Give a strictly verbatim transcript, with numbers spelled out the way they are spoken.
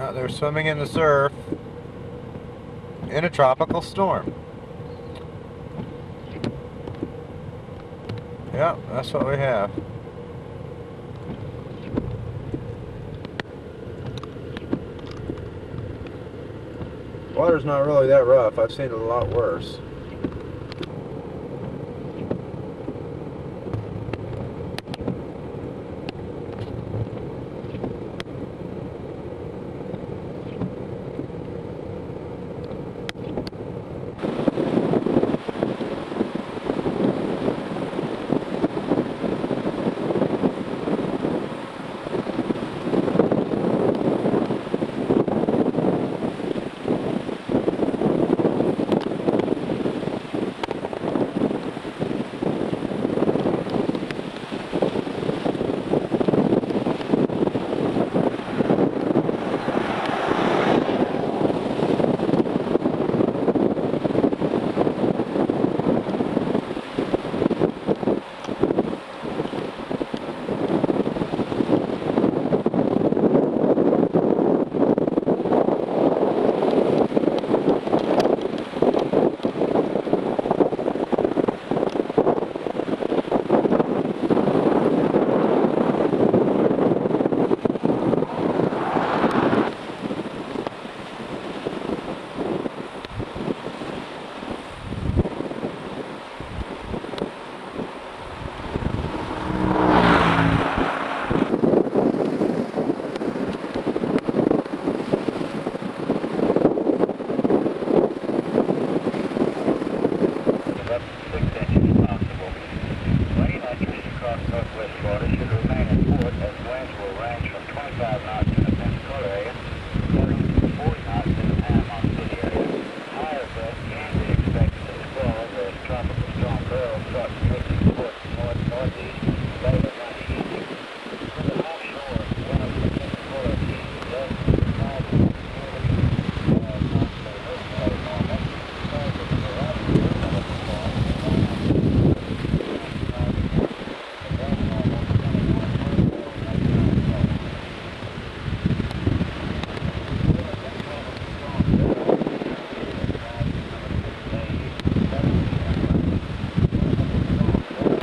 Now they're swimming in the surf in a tropical storm. Yeah, that's what we have. Water's not really that rough. I've seen it a lot worse. Northwest Florida should remain in port as winds will range from twenty-five knots in the Pensacola area